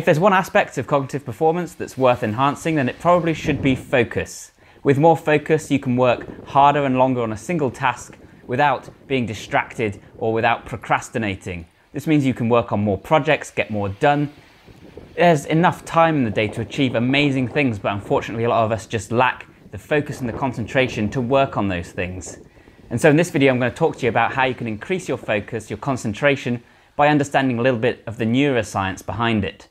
If there's one aspect of cognitive performance that's worth enhancing, then it probably should be focus. With more focus, you can work harder and longer on a single task without being distracted or without procrastinating. This means you can work on more projects, get more done. There's enough time in the day to achieve amazing things, but unfortunately a lot of us just lack the focus and the concentration to work on those things. And so in this video I'm going to talk to you about how you can increase your focus, your concentration, by understanding a little bit of the neuroscience behind it.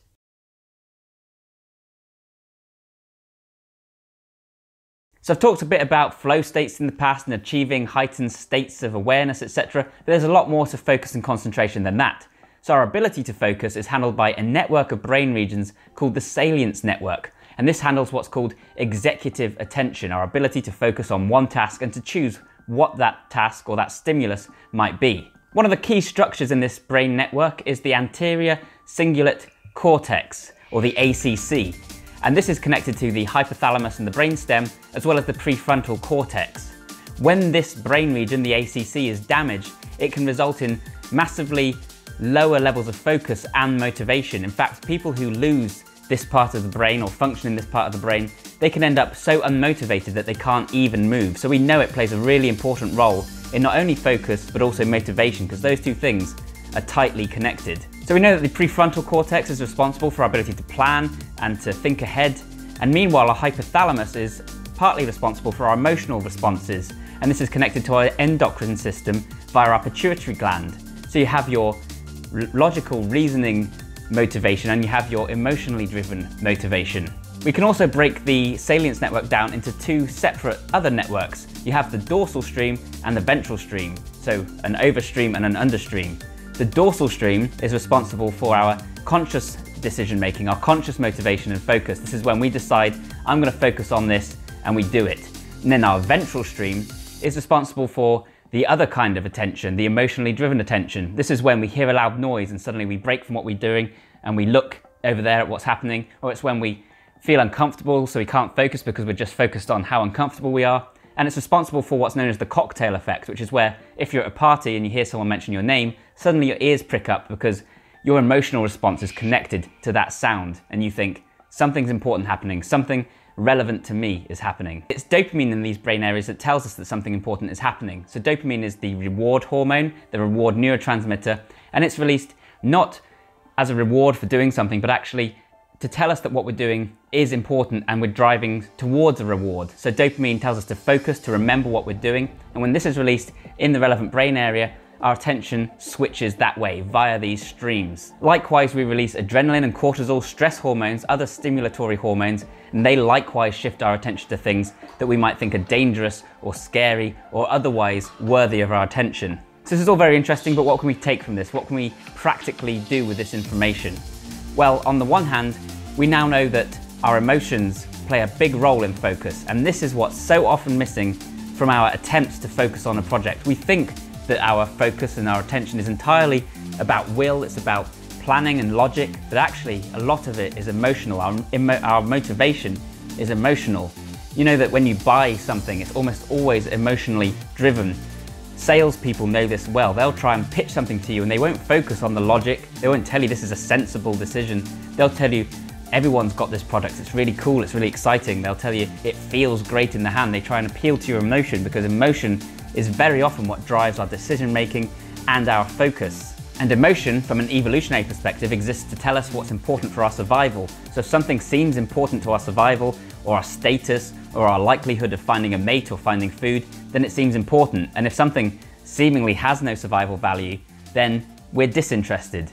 So I've talked a bit about flow states in the past and achieving heightened states of awareness, etc. But there's a lot more to focus and concentration than that. So our ability to focus is handled by a network of brain regions called the salience network. And this handles what's called executive attention, our ability to focus on one task and to choose what that task or that stimulus might be. One of the key structures in this brain network is the anterior cingulate cortex, or the ACC. And this is connected to the hypothalamus and the brainstem, as well as the prefrontal cortex. When this brain region, the ACC, is damaged, it can result in massively lower levels of focus and motivation. In fact, people who lose this part of the brain or function in this part of the brain, they can end up so unmotivated that they can't even move. So we know it plays a really important role in not only focus, but also motivation, because those two things are tightly connected. So we know that the prefrontal cortex is responsible for our ability to plan and to think ahead. And meanwhile, our hypothalamus is partly responsible for our emotional responses. And this is connected to our endocrine system via our pituitary gland. So you have your logical reasoning motivation and you have your emotionally driven motivation. We can also break the salience network down into two separate other networks. You have the dorsal stream and the ventral stream. So an overstream and an understream. The dorsal stream is responsible for our conscious decision making, our conscious motivation and focus. This is when we decide, I'm going to focus on this, and we do it. And then our ventral stream is responsible for the other kind of attention, the emotionally driven attention. This is when we hear a loud noise and suddenly we break from what we're doing and we look over there at what's happening, or it's when we feel uncomfortable so we can't focus because we're just focused on how uncomfortable we are. And it's responsible for what's known as the cocktail effect, which is where if you're at a party and you hear someone mention your name, suddenly your ears prick up because your emotional response is connected to that sound and you think something's important happening, something relevant to me is happening. It's dopamine in these brain areas that tells us that something important is happening. So dopamine is the reward hormone, the reward neurotransmitter, and it's released not as a reward for doing something, but actually to tell us that what we're doing is important and we're driving towards a reward. So dopamine tells us to focus, to remember what we're doing. And when this is released in the relevant brain area, our attention switches that way via these streams. Likewise, we release adrenaline and cortisol, stress hormones, other stimulatory hormones, and they likewise shift our attention to things that we might think are dangerous or scary or otherwise worthy of our attention. So this is all very interesting, but what can we take from this? What can we practically do with this information? Well, on the one hand, we now know that our emotions play a big role in focus, and this is what's so often missing from our attempts to focus on a project. We think that our focus and our attention is entirely about will, it's about planning and logic, but actually a lot of it is emotional. Our motivation is emotional. You know that when you buy something, it's almost always emotionally driven. Salespeople know this well. They'll try and pitch something to you and they won't focus on the logic. They won't tell you this is a sensible decision. They'll tell you, everyone's got this product, it's really cool, it's really exciting. They'll tell you it feels great in the hand. They try and appeal to your emotion because emotion is very often what drives our decision making and our focus. And emotion, from an evolutionary perspective, exists to tell us what's important for our survival. So if something seems important to our survival or our status or our likelihood of finding a mate or finding food, then it seems important. And if something seemingly has no survival value, then we're disinterested.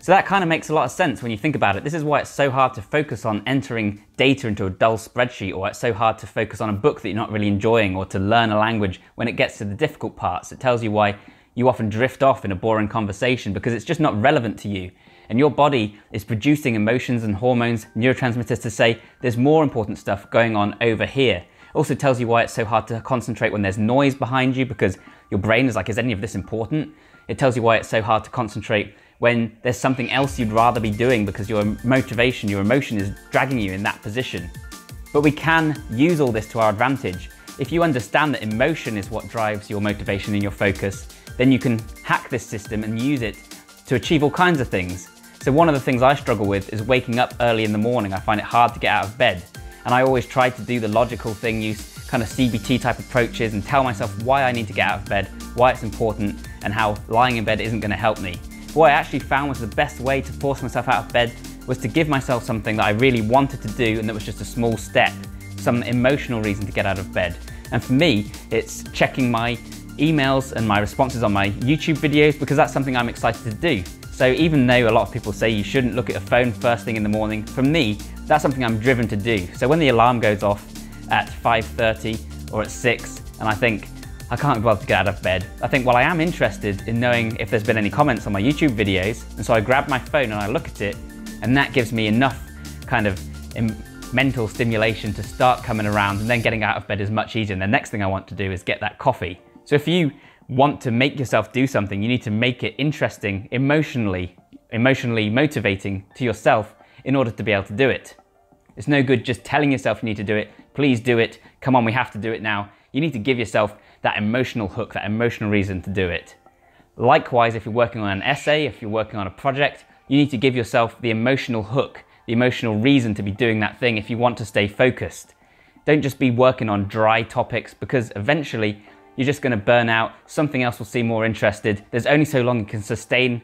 So that kind of makes a lot of sense when you think about it. This is why it's so hard to focus on entering data into a dull spreadsheet, or it's so hard to focus on a book that you're not really enjoying, or to learn a language when it gets to the difficult parts. It tells you why you often drift off in a boring conversation because it's just not relevant to you. And your body is producing emotions and hormones, neurotransmitters to say there's more important stuff going on over here. It also tells you why it's so hard to concentrate when there's noise behind you because your brain is like, is any of this important? It tells you why it's so hard to concentrate when there's something else you'd rather be doing because your motivation, your emotion is dragging you in that position. But we can use all this to our advantage. If you understand that emotion is what drives your motivation and your focus, then you can hack this system and use it to achieve all kinds of things. So one of the things I struggle with is waking up early in the morning. I find it hard to get out of bed. And I always try to do the logical thing, use kind of CBT type approaches and tell myself why I need to get out of bed, why it's important, and how lying in bed isn't going to help me. But what I actually found was the best way to force myself out of bed was to give myself something that I really wanted to do and that was just a small step, some emotional reason to get out of bed. And for me, it's checking my emails and my responses on my YouTube videos because that's something I'm excited to do. So even though a lot of people say you shouldn't look at a phone first thing in the morning, for me, that's something I'm driven to do. So when the alarm goes off at 5:30 or at 6 and I think, I can't be bothered to get out of bed, I think, well, I am interested in knowing if there's been any comments on my YouTube videos. And so I grab my phone and I look at it, and that gives me enough kind of mental stimulation to start coming around, and then getting out of bed is much easier. And the next thing I want to do is get that coffee. So if you want to make yourself do something, you need to make it interesting, emotionally motivating to yourself in order to be able to do it. It's no good just telling yourself you need to do it, please do it, come on, we have to do it now. You need to give yourself that emotional hook, that emotional reason to do it. Likewise, if you're working on an essay, if you're working on a project, you need to give yourself the emotional hook, the emotional reason to be doing that thing if you want to stay focused. Don't just be working on dry topics because eventually you're just going to burn out, something else will seem more interested. There's only so long you can sustain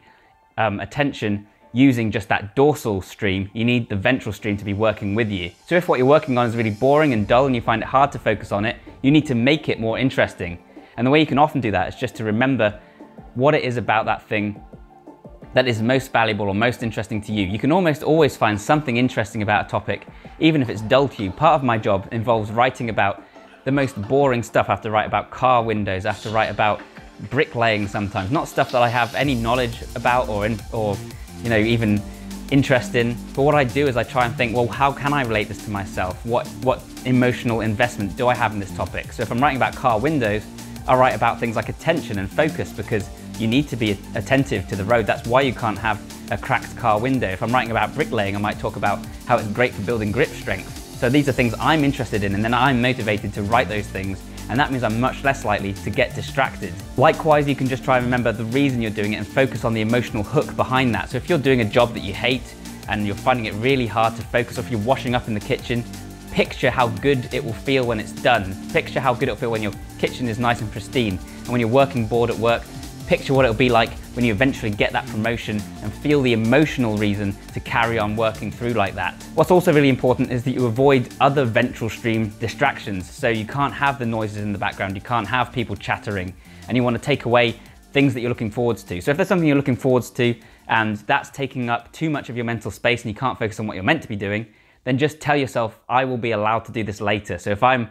attention using just that dorsal stream. You need the ventral stream to be working with you. So if what you're working on is really boring and dull and you find it hard to focus on it, you need to make it more interesting. And the way you can often do that is just to remember what it is about that thing that is most valuable or most interesting to you. You can almost always find something interesting about a topic, even if it's dull to you. Part of my job involves writing about the most boring stuff. I have to write about car windows, I have to write about bricklaying sometimes, not stuff that I have any knowledge about or you know, even interest in. But what I do is I try and think, well, how can I relate this to myself? What emotional investment do I have in this topic? So if I'm writing about car windows, I write about things like attention and focus because you need to be attentive to the road. That's why you can't have a cracked car window. If I'm writing about bricklaying, I might talk about how it's great for building grip strength. So these are things I'm interested in, and then I'm motivated to write those things, and that means I'm much less likely to get distracted. Likewise, you can just try and remember the reason you're doing it and focus on the emotional hook behind that. So if you're doing a job that you hate and you're finding it really hard to focus, or if you're washing up in the kitchen, picture how good it will feel when it's done. Picture how good it'll feel when your kitchen is nice and pristine. And when you're working bored at work, picture what it'll be like when you eventually get that promotion and feel the emotional reason to carry on working through like that. What's also really important is that you avoid other ventral stream distractions. So you can't have the noises in the background, you can't have people chattering, and you want to take away things that you're looking forwards to. So if there's something you're looking forwards to and that's taking up too much of your mental space and you can't focus on what you're meant to be doing, then just tell yourself, I will be allowed to do this later. So if I'm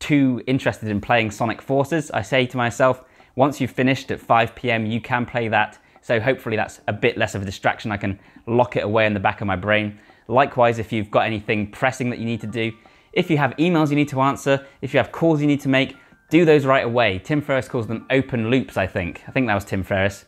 too interested in playing Sonic Forces, I say to myself, once you've finished at 5 PM, you can play that. So hopefully that's a bit less of a distraction. I can lock it away in the back of my brain. Likewise, if you've got anything pressing that you need to do, if you have emails you need to answer, if you have calls you need to make, do those right away. Tim Ferriss calls them open loops, I think. I think that was Tim Ferriss.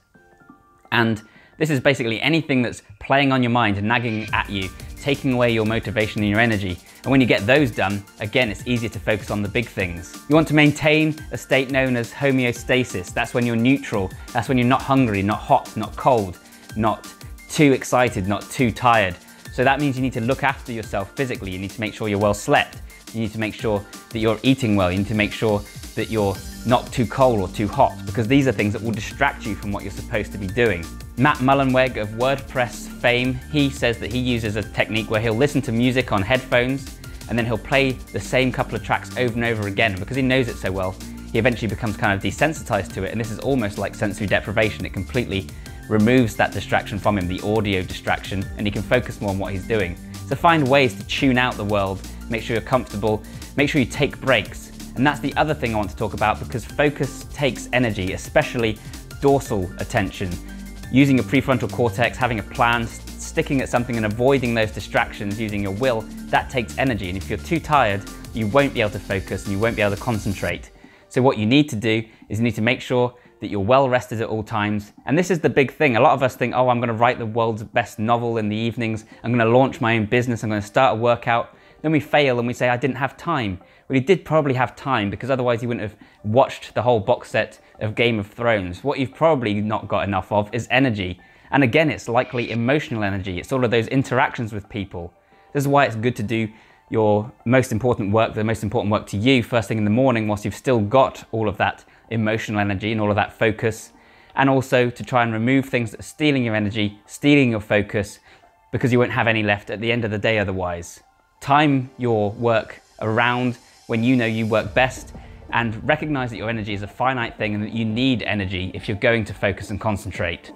And this is basically anything that's playing on your mind, nagging at you, taking away your motivation and your energy. And when you get those done, again, it's easier to focus on the big things. You want to maintain a state known as homeostasis. That's when you're neutral. That's when you're not hungry, not hot, not cold, not too excited, not too tired. So that means you need to look after yourself physically. You need to make sure you're well slept. You need to make sure that you're eating well. You need to make sure that you're not too cold or too hot, because these are things that will distract you from what you're supposed to be doing. Matt Mullenweg of WordPress fame, he says that he uses a technique where he'll listen to music on headphones and then he'll play the same couple of tracks over and over again. Because he knows it so well, he eventually becomes kind of desensitized to it, and this is almost like sensory deprivation. It completely removes that distraction from him, the audio distraction, and he can focus more on what he's doing. So find ways to tune out the world, make sure you're comfortable, make sure you take breaks. And that's the other thing I want to talk about, because focus takes energy, especially dorsal attention. Using your prefrontal cortex, having a plan, sticking at something and avoiding those distractions using your will, that takes energy. And if you're too tired, you won't be able to focus and you won't be able to concentrate. So what you need to do is you need to make sure that you're well rested at all times. And this is the big thing. A lot of us think, oh, I'm going to write the world's best novel in the evenings. I'm going to launch my own business. I'm going to start a workout. Then we fail and we say, I didn't have time. Well, you did probably have time, because otherwise you wouldn't have watched the whole box set of Game of Thrones. What you've probably not got enough of is energy. And again, it's likely emotional energy. It's all of those interactions with people. This is why it's good to do your most important work, the most important work to you, first thing in the morning, whilst you've still got all of that emotional energy and all of that focus. And also to try and remove things that are stealing your energy, stealing your focus, because you won't have any left at the end of the day otherwise. Time your work around when you know you work best, and recognize that your energy is a finite thing and that you need energy if you're going to focus and concentrate.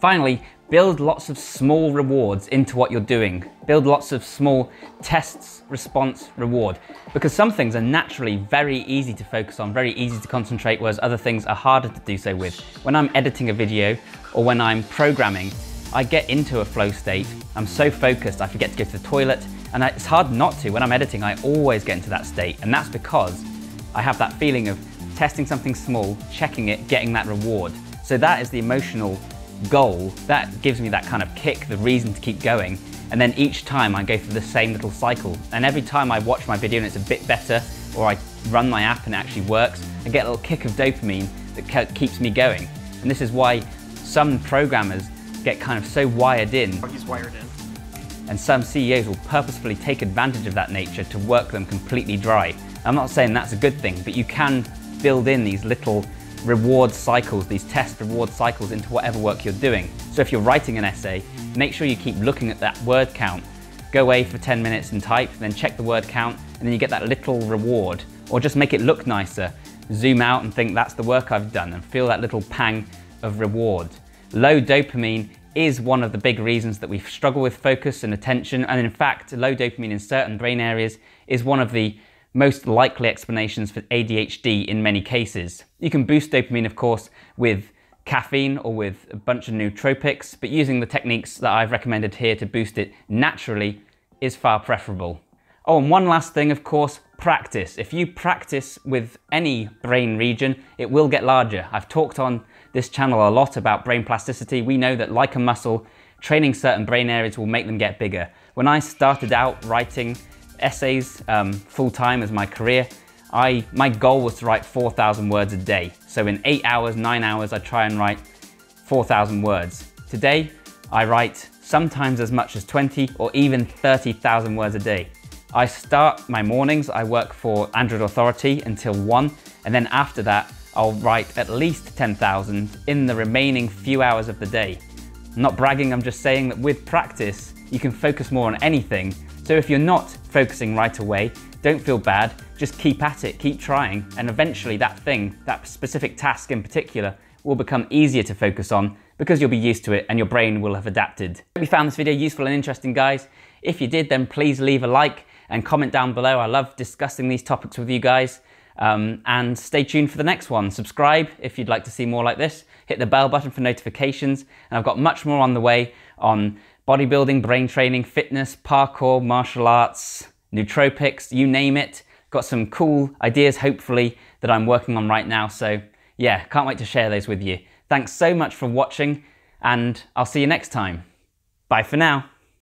Finally, build lots of small rewards into what you're doing. Build lots of small tests, response, reward, because some things are naturally very easy to focus on, very easy to concentrate, whereas other things are harder to do so with. When I'm editing a video or when I'm programming, I get into a flow state. I'm so focused, I forget to go to the toilet, and it's hard not to. When I'm editing, I always get into that state, and that's because I have that feeling of testing something small, checking it, getting that reward. So that is the emotional goal. That gives me that kind of kick, the reason to keep going. And then each time I go through the same little cycle. And every time I watch my video and it's a bit better, or I run my app and it actually works, I get a little kick of dopamine that keeps me going. And this is why some programmers get kind of so wired in. Oh, he's wired in. And some CEOs will purposefully take advantage of that nature to work them completely dry. I'm not saying that's a good thing, but you can build in these little reward cycles, these test reward cycles into whatever work you're doing. So if you're writing an essay, make sure you keep looking at that word count. Go away for 10 minutes and type, then check the word count, and then you get that little reward. Or just make it look nicer. Zoom out and think, that's the work I've done, and feel that little pang of reward. Low dopamine is one of the big reasons that we struggle with focus and attention, and in fact, low dopamine in certain brain areas is one of the most likely explanations for ADHD in many cases. You can boost dopamine, of course, with caffeine or with a bunch of nootropics, but using the techniques that I've recommended here to boost it naturally is far preferable. Oh, and one last thing, of course, practice. If you practice with any brain region, it will get larger. I've talked on this channel a lot about brain plasticity. We know that, like a muscle, training certain brain areas will make them get bigger. When I started out writing essays full-time as my career, my goal was to write 4,000 words a day. So in 8 hours, 9 hours, I try and write 4,000 words. Today, I write sometimes as much as 20 or even 30,000 words a day. I start my mornings, I work for Android Authority until 1, and then after that, I'll write at least 10,000 in the remaining few hours of the day. I'm not bragging, I'm just saying that with practice, you can focus more on anything. So if you're not focusing right away, don't feel bad, just keep at it, keep trying, and eventually that thing, that specific task in particular, will become easier to focus on because you'll be used to it and your brain will have adapted. Hope you found this video useful and interesting, guys. If you did, then please leave a like and comment down below. I love discussing these topics with you guys. And stay tuned for the next one. Subscribe if you'd like to see more like this. Hit the bell button for notifications, and I've got much more on the way on bodybuilding, brain training, fitness, parkour, martial arts, nootropics, you name it. Got some cool ideas, hopefully, that I'm working on right now. So yeah, can't wait to share those with you. Thanks so much for watching, and I'll see you next time. Bye for now.